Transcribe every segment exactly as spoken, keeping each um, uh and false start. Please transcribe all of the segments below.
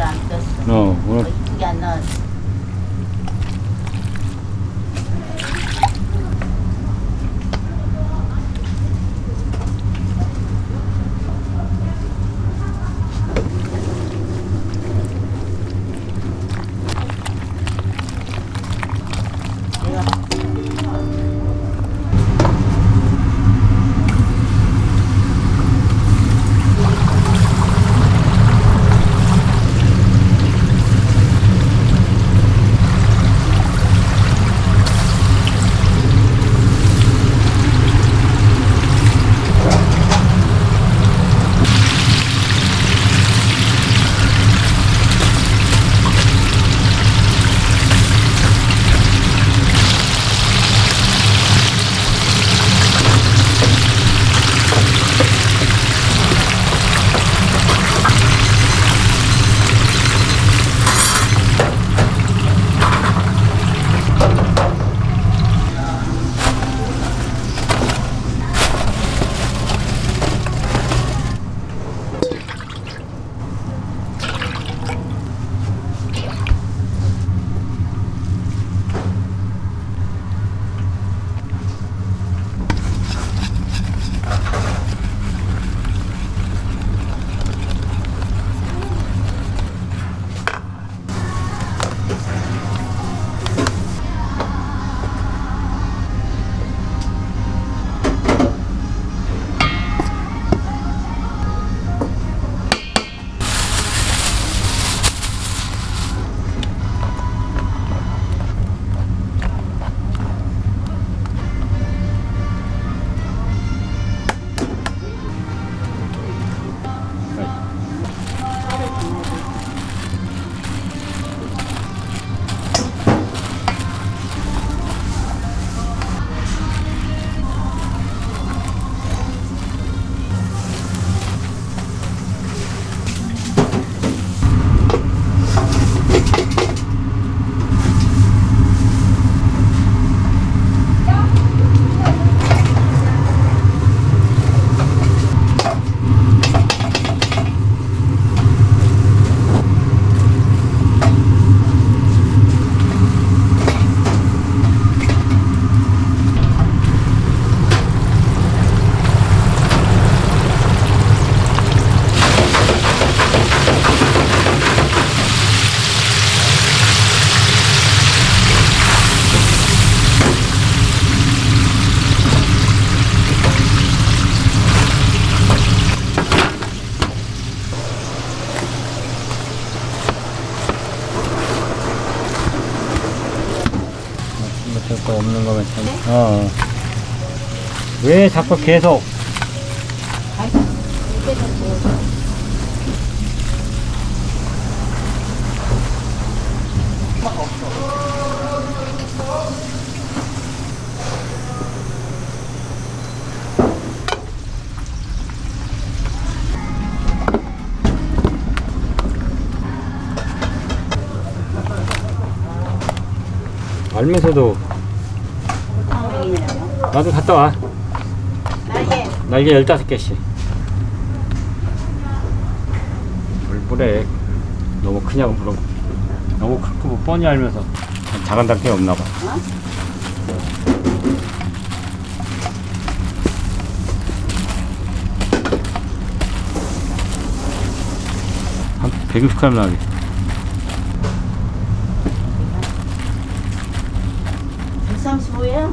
별로 안 떴어. 어, 오늘. 이쁘게 안 나왔어. 없는 거면 참. 네? 어. 왜 자꾸 계속? 아이고, 이게 더 좋아서. 알면서도 나도 갔다 와. 날개. 날개 열다섯 개씩. 물불에 너무 크냐고 물어보. 너무 크고 뭐 뻔히 알면서 작은 단계 없나 봐. 어? 한 백육십 그램 나가겠다. 백삼십오야?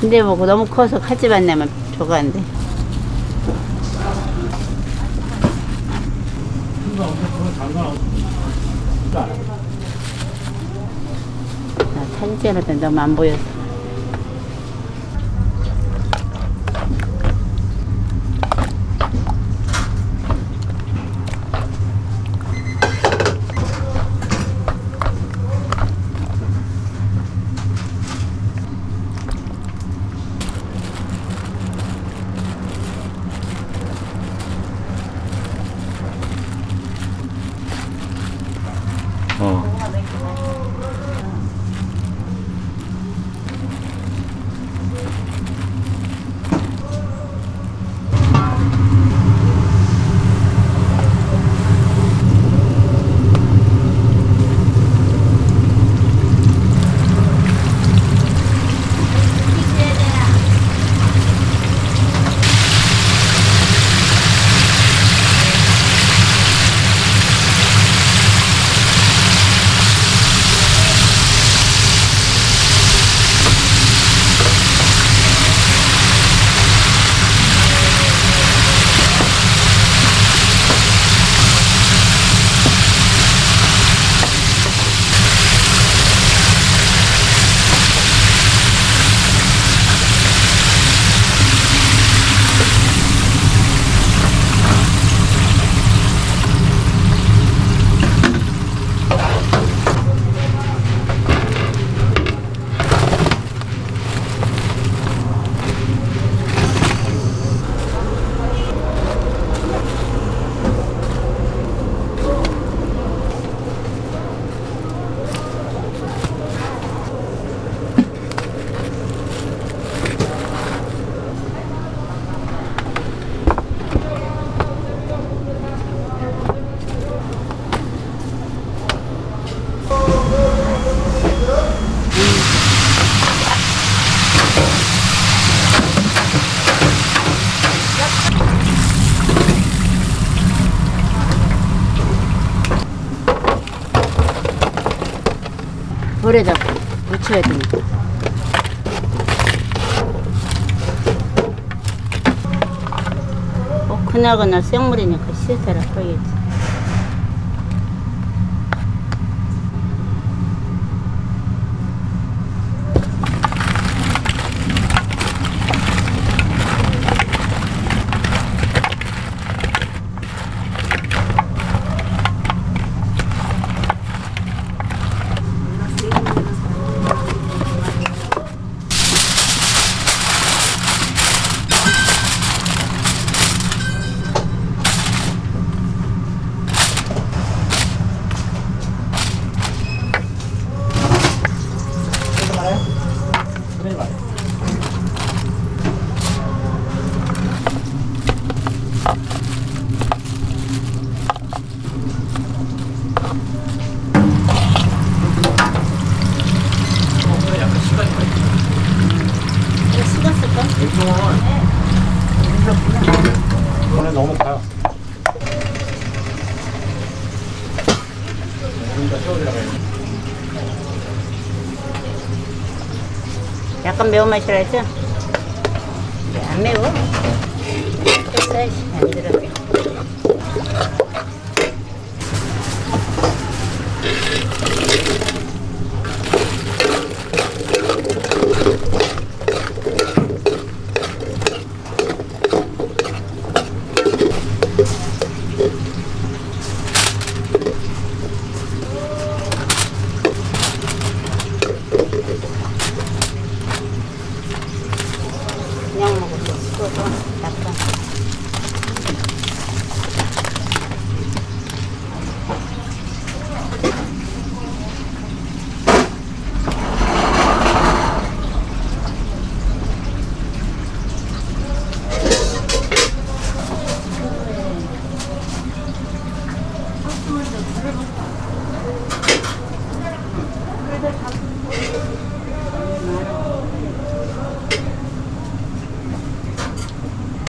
근데 뭐 너무 커서 칼집안 내면 저거 안 돼. 나 탈지하는데 너무 안 보였어. 물에 잡고 묻혀야 됩니다. 어, 그나거나 생물이니까 씻어라 꺼야지. 약간 매운맛이라 했죠? 안 매워. 끝까지 안 들어가. 그냥 먹어도 수고도 약간